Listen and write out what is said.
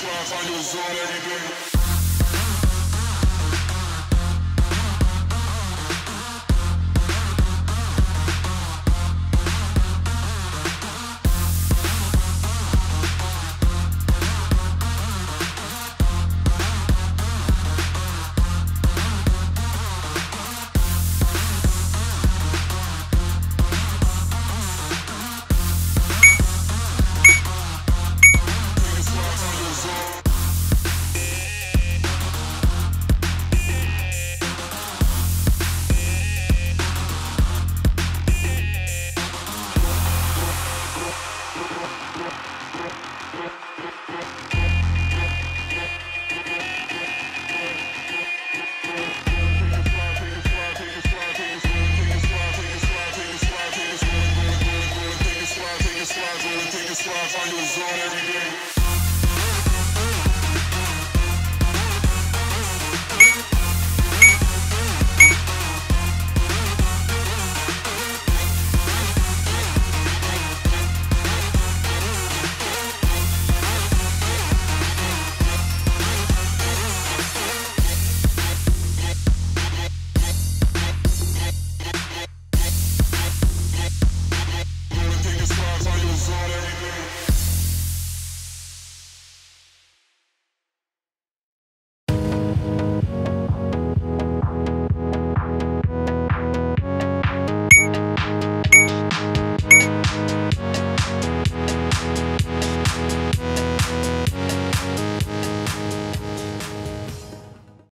That's why I find your zone every day.